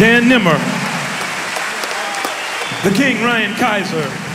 Dan Nimmer, the King Ryan Kaiser.